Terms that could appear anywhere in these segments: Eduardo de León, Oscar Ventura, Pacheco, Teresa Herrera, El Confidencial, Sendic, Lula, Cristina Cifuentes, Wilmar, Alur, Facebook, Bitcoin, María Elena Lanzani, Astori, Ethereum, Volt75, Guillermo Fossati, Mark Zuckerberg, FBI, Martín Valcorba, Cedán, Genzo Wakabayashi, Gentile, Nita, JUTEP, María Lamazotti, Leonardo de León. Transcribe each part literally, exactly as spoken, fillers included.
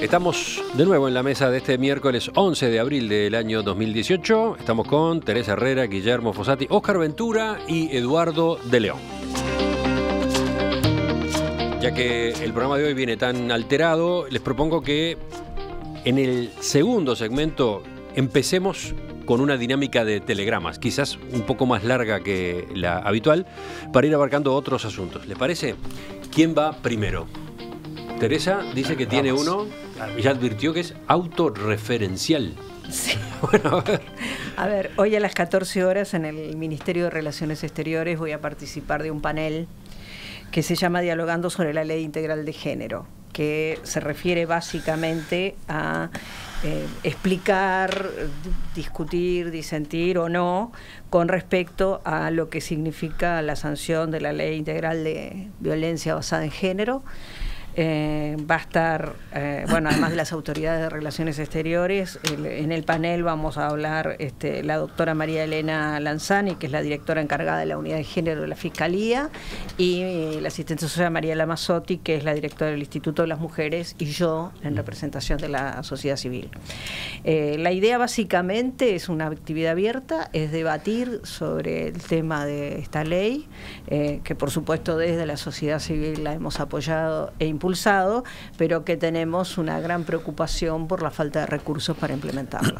Estamos de nuevo en la mesa de este miércoles once de abril del año dos mil dieciocho. Estamos con Teresa Herrera, Guillermo Fossati, Oscar Ventura y Eduardo de León. Ya que el programa de hoy viene tan alterado, les propongo que en el segundo segmento empecemos con una dinámica de telegramas, quizás un poco más larga que la habitual, para ir abarcando otros asuntos. ¿Les parece? ¿Quién va primero? Teresa dice que tiene uno, ya advirtió que es autorreferencial. Sí. Bueno, a ver. A ver, hoy a las catorce horas en el Ministerio de Relaciones Exteriores voy a participar de un panel que se llama Dialogando sobre la Ley Integral de Género, que se refiere básicamente a eh, explicar, discutir, disentir o no con respecto a lo que significa la sanción de la Ley Integral de Violencia Basada en Género. Eh, va a estar, eh, bueno, además de las autoridades de Relaciones Exteriores, el, en el panel vamos a hablar este, la doctora María Elena Lanzani, que es la directora encargada de la Unidad de Género de la Fiscalía, y eh, la asistente social María Lamazotti, que es la directora del Instituto de las Mujeres, y yo, en representación de la sociedad civil. Eh, la idea básicamente es una actividad abierta, es debatir sobre el tema de esta ley, eh, que por supuesto desde la sociedad civil la hemos apoyado e impulsado, impulsado, pero que tenemos una gran preocupación por la falta de recursos para implementarla.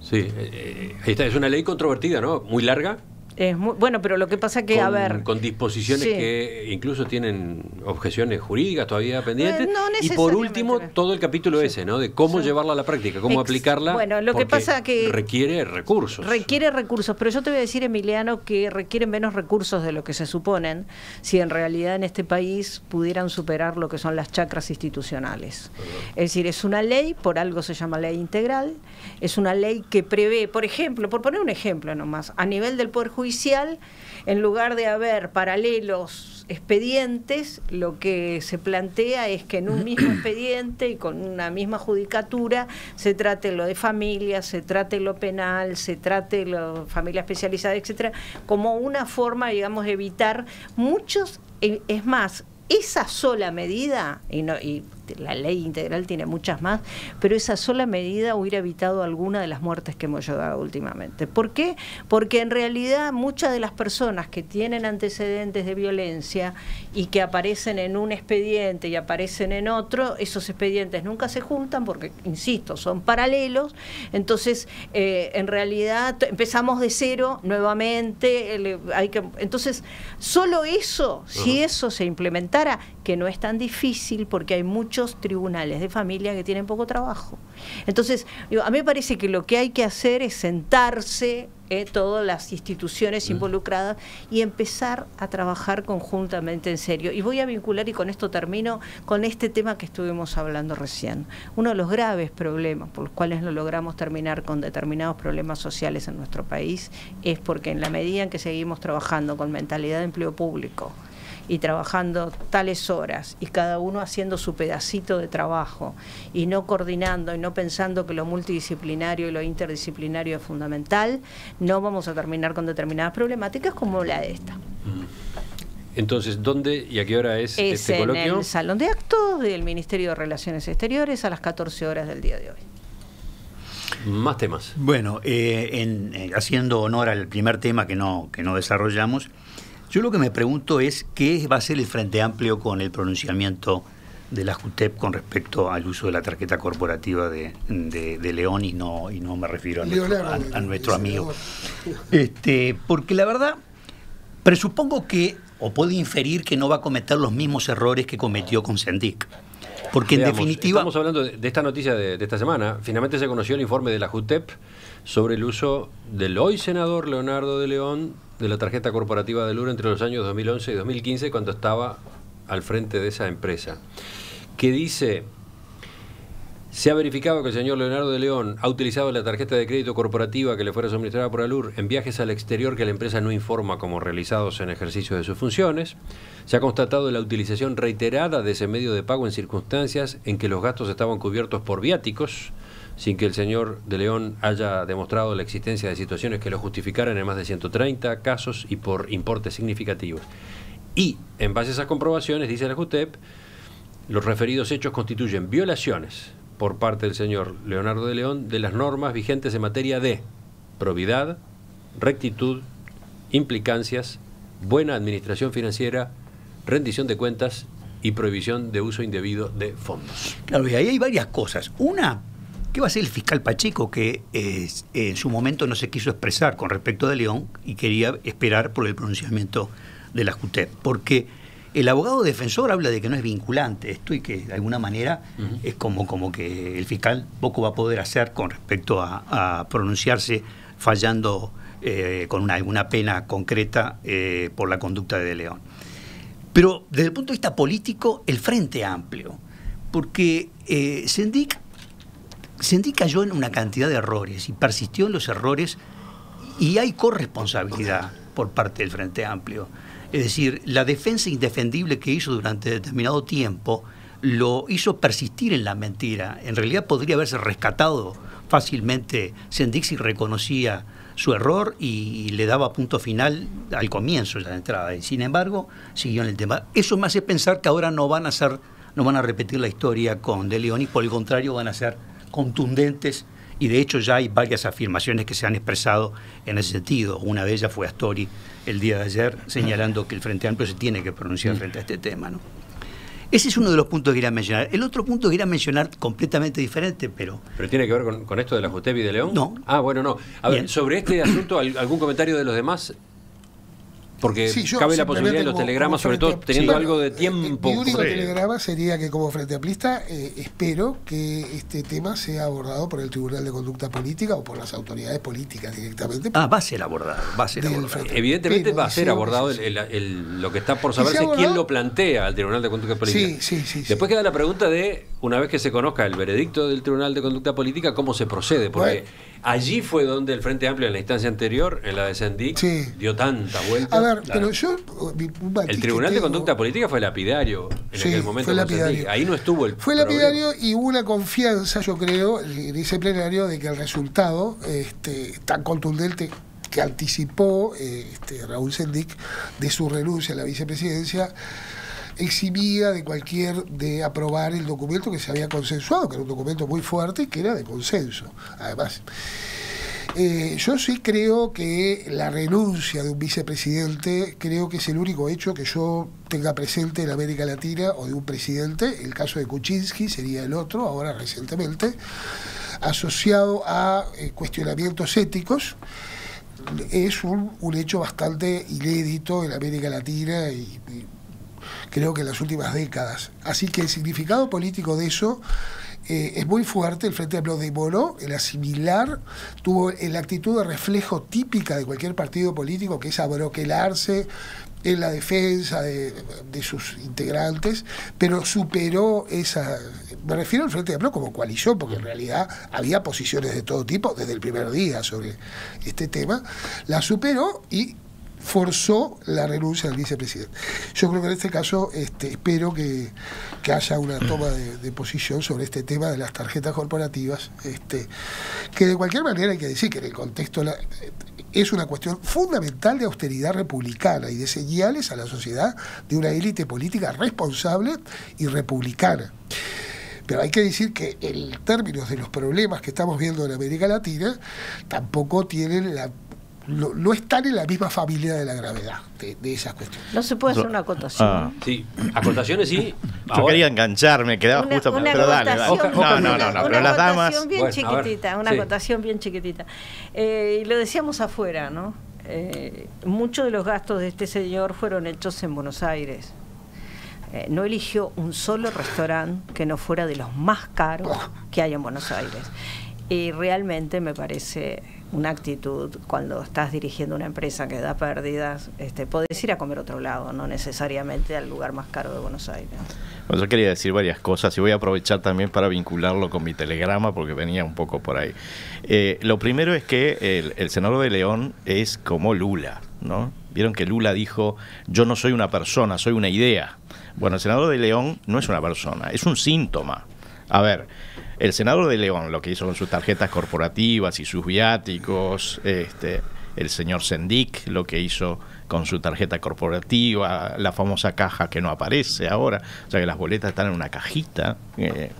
Sí, eh, ahí está, es una ley controvertida, ¿no? Muy larga. Es muy, bueno, pero lo que pasa que, con, a ver... Con disposiciones sí. que incluso tienen objeciones jurídicas todavía pendientes. Eh, no y por último, todo el capítulo sí. ese, ¿no? De cómo sí. llevarla a la práctica, cómo Ex aplicarla. Bueno, lo que pasa que... requiere recursos. Requiere recursos, pero yo te voy a decir, Emiliano, que requieren menos recursos de lo que se suponen si en realidad en este país pudieran superar lo que son las chacras institucionales. Perdón. Es decir, es una ley, por algo se llama ley integral, es una ley que prevé, por ejemplo, por poner un ejemplo nomás, a nivel del Poder Judicial, Judicial, en lugar de haber paralelos expedientes, lo que se plantea es que en un mismo expediente y con una misma judicatura se trate lo de familia, se trate lo penal, se trate lo familia especializada, etcétera, como una forma, digamos, de evitar muchos, es más, esa sola medida, y, no, y la ley integral tiene muchas más, pero esa sola medida hubiera evitado alguna de las muertes que hemos llevado últimamente. ¿Por qué? Porque en realidad muchas de las personas que tienen antecedentes de violencia y que aparecen en un expediente y aparecen en otro, esos expedientes nunca se juntan porque, insisto, son paralelos. Entonces, eh, en realidad empezamos de cero nuevamente. El, hay que, entonces, solo eso, uh-huh. si eso se implementara, que no es tan difícil porque hay muchos tribunales de familia que tienen poco trabajo. Entonces, digo, a mí me parece que lo que hay que hacer es sentarse eh, todas las instituciones involucradas y empezar a trabajar conjuntamente en serio. Y voy a vincular, y con esto termino, con este tema que estuvimos hablando recién. Uno de los graves problemas por los cuales no logramos terminar con determinados problemas sociales en nuestro país es porque en la medida en que seguimos trabajando con mentalidad de empleo público, y trabajando tales horas y cada uno haciendo su pedacito de trabajo y no coordinando y no pensando que lo multidisciplinario y lo interdisciplinario es fundamental, no vamos a terminar con determinadas problemáticas como la de esta. Entonces, ¿dónde y a qué hora es, es este coloquio? En el Salón de Actos del Ministerio de Relaciones Exteriores a las catorce horas del día de hoy. Más temas. Bueno, eh, en, eh, haciendo honor al primer tema que no, que no desarrollamos, yo lo que me pregunto es qué va a ser el Frente Amplio con el pronunciamiento de la JUTEP con respecto al uso de la tarjeta corporativa de, de, de León, y no, y no me refiero a nuestro, a, a nuestro amigo. Este, porque la verdad, presupongo que, o puedo inferir que no va a cometer los mismos errores que cometió con Sendic. Porque en Veamos, definitiva... Estamos hablando de, de esta noticia de, de esta semana. Finalmente se conoció el informe de la JUTEP sobre el uso del hoy senador Leonardo de León de la tarjeta corporativa de Lula entre los años dos mil once y dos mil quince, cuando estaba al frente de esa empresa, que dice: se ha verificado que el señor Leonardo de León ha utilizado la tarjeta de crédito corporativa que le fuera suministrada por Alur en viajes al exterior que la empresa no informa como realizados en ejercicio de sus funciones. Se ha constatado la utilización reiterada de ese medio de pago en circunstancias en que los gastos estaban cubiertos por viáticos, sin que el señor de León haya demostrado la existencia de situaciones que lo justificaran en más de ciento treinta casos y por importes significativos. Y en base a esas comprobaciones, dice la JUTEP, los referidos hechos constituyen violaciones por parte del señor Leonardo de León de las normas vigentes en materia de probidad, rectitud, implicancias, buena administración financiera, rendición de cuentas y prohibición de uso indebido de fondos. Claro, y ahí hay varias cosas. Una, ¿qué va a hacer el fiscal Pacheco, que eh, en su momento no se quiso expresar con respecto de León y quería esperar por el pronunciamiento de la JUTEP? Porque el abogado defensor habla de que no es vinculante esto y que de alguna manera uh-huh. es como, como que el fiscal poco va a poder hacer con respecto a, a pronunciarse fallando eh, con una, alguna pena concreta eh, por la conducta de De León. Pero desde el punto de vista político, el Frente Amplio, porque eh, Sendic, Sendic cayó en una cantidad de errores y persistió en los errores, y hay corresponsabilidad por parte del Frente Amplio. Es decir, la defensa indefendible que hizo durante determinado tiempo lo hizo persistir en la mentira. En realidad podría haberse rescatado fácilmente Sendic si reconocía su error y le daba punto final al comienzo de la entrada. Y sin embargo, siguió en el tema. Eso me hace pensar que ahora no van a ser, no van a repetir la historia con De León, y por el contrario van a ser contundentes, y de hecho ya hay varias afirmaciones que se han expresado en ese sentido. Una de ellas fue Astori el día de ayer, señalando que el Frente Amplio se tiene que pronunciar frente a este tema, ¿no? Ese es uno de los puntos que irá a mencionar. El otro punto que irá a mencionar, completamente diferente, pero... ¿Pero tiene que ver con, con esto de la JUTEP y de León? No. Ah, bueno, no. A Bien. ver, sobre este asunto, ¿algún comentario de los demás? Porque sí, yo, cabe la posibilidad de los telegramas, sobre todo teniendo sí, algo de tiempo. Mi único sí. telegrama sería que como Frente Amplista eh, espero que este tema sea abordado por el Tribunal de Conducta Política o por las autoridades políticas directamente. Ah, va a ser abordado. Va a ser abordado. Evidentemente va a ser abordado. El, el, el, lo que está por saberse es quién lo plantea al Tribunal de Conducta Política. Sí, sí, sí. Después sí. queda la pregunta de, una vez que se conozca el veredicto del Tribunal de Conducta Política, ¿cómo se procede? Porque... Bueno. Allí fue donde el Frente Amplio, en la instancia anterior, en la de Sendic, sí. dio tanta vuelta. A ver, claro. pero yo... Mi, el Tribunal tengo... de Conducta Política fue lapidario en sí, aquel momento. Fue lapidario. Ahí no estuvo el... Fue lapidario problema. Y hubo una confianza, yo creo, en ese plenario, de que el resultado este, tan contundente que anticipó este, Raúl Sendic de su renuncia a la vicepresidencia... eximía de cualquier de aprobar el documento que se había consensuado, que era un documento muy fuerte y que era de consenso, además. Eh, yo sí creo que la renuncia de un vicepresidente, creo que es el único hecho que yo tenga presente en América Latina, o de un presidente, el caso de Kuczynski sería el otro, ahora recientemente, asociado a eh, cuestionamientos éticos. Es un, un hecho bastante inédito en América Latina y, y creo que en las últimas décadas. Así que el significado político de eso eh, es muy fuerte. El Frente Amplio demoró en asimilar, tuvo la actitud de reflejo típica de cualquier partido político, que es abroquelarse en la defensa de, de sus integrantes, pero superó esa... Me refiero al Frente Amplio como coalición, porque en realidad había posiciones de todo tipo desde el primer día sobre este tema. La superó y... forzó la renuncia del vicepresidente. Yo creo que en este caso este, espero que, que haya una toma de, de posición sobre este tema de las tarjetas corporativas, este, que de cualquier manera hay que decir que en el contexto la, es una cuestión fundamental de austeridad republicana y de señales a la sociedad de una élite política responsable y republicana. Pero hay que decir que en términos de los problemas que estamos viendo en América Latina, tampoco tienen la... No, no están en la misma familia de la gravedad de, de esas cuestiones. No se puede hacer una acotación. Ah. Sí, acotaciones sí. Ahora. Yo quería engancharme, quedaba una, justo. Una pero dale, dale. Oca, oca, no, no, no, no, pero las damas. Bien bueno, chiquitita, una sí. acotación bien chiquitita. Eh, y lo decíamos afuera, ¿no? Eh, muchos de los gastos de este señor fueron hechos en Buenos Aires. Eh, no eligió un solo restaurante que no fuera de los más caros que hay en Buenos Aires. Y realmente me parece una actitud, cuando estás dirigiendo una empresa que da pérdidas, este, podés ir a comer a otro lado, no necesariamente al lugar más caro de Buenos Aires. Bueno, yo quería decir varias cosas y voy a aprovechar también para vincularlo con mi telegrama, porque venía un poco por ahí. Eh, lo primero es que el, el senador de León es como Lula, ¿no? Vieron que Lula dijo, yo no soy una persona, soy una idea. Bueno, el senador de León no es una persona, es un síntoma. A ver, el senador de León, lo que hizo con sus tarjetas corporativas y sus viáticos, este, el señor Sendic, lo que hizo con su tarjeta corporativa, la famosa caja que no aparece ahora. O sea que las boletas están en una cajita. Eh,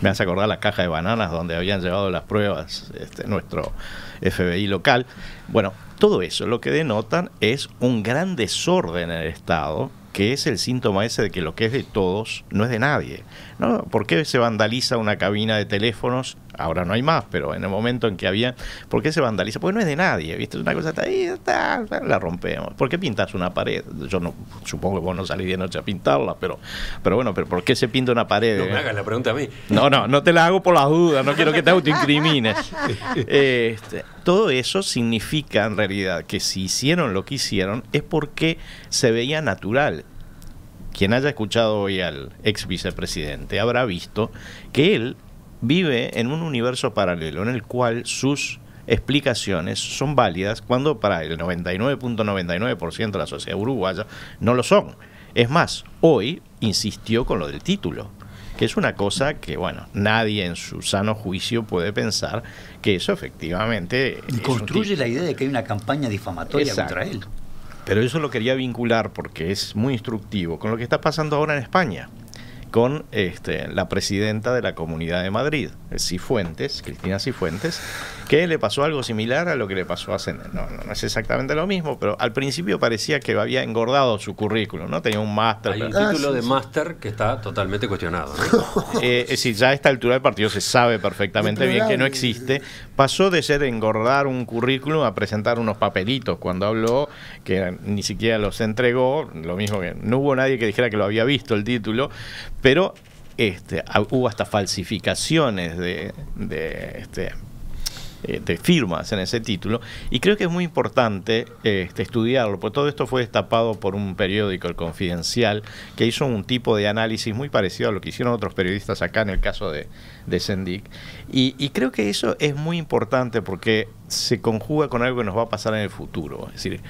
me hace acordar la caja de bananas donde habían llevado las pruebas este, nuestro F B I local. Bueno, todo eso lo que denotan es un gran desorden en el Estado, que es el síntoma ese de que lo que es de todos no es de nadie, ¿no? ¿Por qué se vandaliza una cabina de teléfonos? Ahora no hay más, pero en el momento en que había... ¿Por qué se vandaliza? Porque no es de nadie, ¿viste? Una cosa está ahí, está, la rompemos. ¿Por qué pintas una pared? Yo no supongo que vos no salís de noche a pintarla, pero, pero bueno, pero ¿por qué se pinta una pared? No me hagas la pregunta a mí. No, no, no te la hago por las dudas, no quiero que te autoincrimines. Este, todo eso significa en realidad que si hicieron lo que hicieron es porque se veía natural. Quien haya escuchado hoy al ex vicepresidente habrá visto que él vive en un universo paralelo en el cual sus explicaciones son válidas cuando para el noventa y nueve punto noventa y nueve por ciento de la sociedad uruguaya no lo son. Es más, hoy insistió con lo del título, que es una cosa que, bueno, nadie en su sano juicio puede pensar que eso efectivamente... Y construye la idea de que hay una campaña difamatoria contra él. Pero eso lo quería vincular porque es muy instructivo con lo que está pasando ahora en España, con este, la presidenta de la Comunidad de Madrid, Cifuentes, Cristina Cifuentes, que le pasó algo similar a lo que le pasó a Sendic. No, no, no es exactamente lo mismo, pero al principio parecía que había engordado su currículum, ¿no? Tenía un máster. Hay un título de máster que está totalmente cuestionado, ¿no? eh, es decir, ya a esta altura del partido se sabe perfectamente bien que no existe. Pasó de ser engordar un currículum a presentar unos papelitos cuando habló, que ni siquiera los entregó, lo mismo que no hubo nadie que dijera que lo había visto el título. Pero este, hubo hasta falsificaciones de, de, este, de firmas en ese título. Y creo que es muy importante este, estudiarlo, porque todo esto fue destapado por un periódico, El Confidencial, que hizo un tipo de análisis muy parecido a lo que hicieron otros periodistas acá en el caso de, de Sendic. Y, y creo que eso es muy importante porque se conjuga con algo que nos va a pasar en el futuro. Es decir,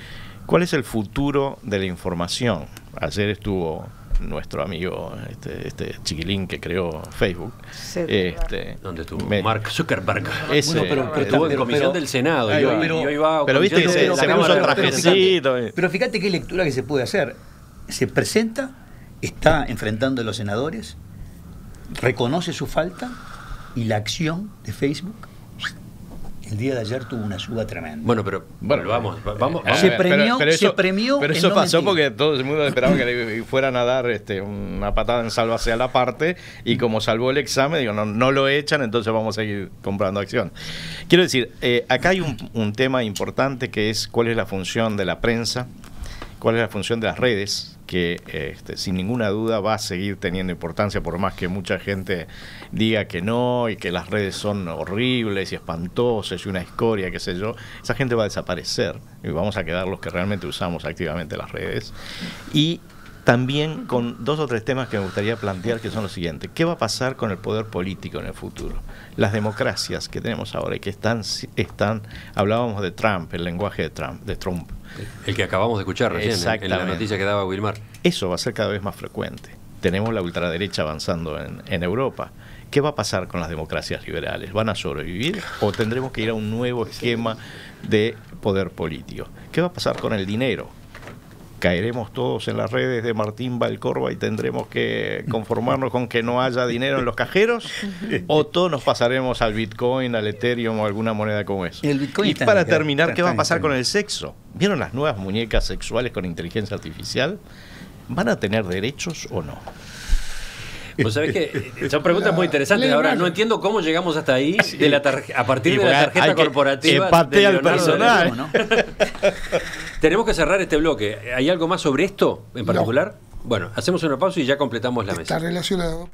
¿cuál es el futuro de la información? Ayer estuvo... nuestro amigo, este, este chiquilín que creó Facebook. Este, ¿Dónde estuvo? Me... Mark Zuckerberg. Ese, bueno, pero, pero estuvo en comisión pero, del Senado. Pero, y, pero, y hoy va a pero viste, se, se puso trajecito. Pero, pero fíjate qué lectura que se puede hacer. Se presenta, está enfrentando a los senadores, reconoce su falta y la acción de Facebook. El día de ayer tuvo una suba tremenda. Bueno, pero bueno, vamos, vamos, vamos. Se premió, pero, pero eso, se premió pero eso no pasó mentir. Porque todo el mundo esperaba que le fueran a dar este, una patada en salva hacia la parte y como salvó el examen, digo, no, no lo echan, entonces vamos a seguir comprando acción. Quiero decir, eh, acá hay un, un tema importante que es cuál es la función de la prensa, cuál es la función de las redes, que este, sin ninguna duda va a seguir teniendo importancia por más que mucha gente diga que no y que las redes son horribles y espantosas y una escoria, qué sé yo. Esa gente va a desaparecer y vamos a quedar los que realmente usamos activamente las redes. Y también con dos o tres temas que me gustaría plantear, que son los siguientes. ¿Qué va a pasar con el poder político en el futuro? Las democracias que tenemos ahora y que están, están hablábamos de Trump, el lenguaje de Trump, de Trump. El que acabamos de escuchar recién, en la noticia que daba Wilmar. Eso va a ser cada vez más frecuente. Tenemos la ultraderecha avanzando en, en Europa. ¿Qué va a pasar con las democracias liberales? ¿Van a sobrevivir o tendremos que ir a un nuevo esquema de poder político? ¿Qué va a pasar con el dinero? ¿Caeremos todos en las redes de Martín Valcorba y tendremos que conformarnos con que no haya dinero en los cajeros? ¿O todos nos pasaremos al Bitcoin, al Ethereum o alguna moneda como eso? Y para terminar, ¿qué va a pasar con el sexo? ¿Vieron las nuevas muñecas sexuales con inteligencia artificial? ¿Van a tener derechos o no? Vos sabés que son preguntas muy interesantes. Ahora, no entiendo cómo llegamos hasta ahí de la a partir de la tarjeta corporativa. Empate al personal, ¿no? Tenemos que cerrar este bloque. ¿Hay algo más sobre esto en particular? No. Bueno, hacemos una pausa y ya completamos la mesa. Está relacionado.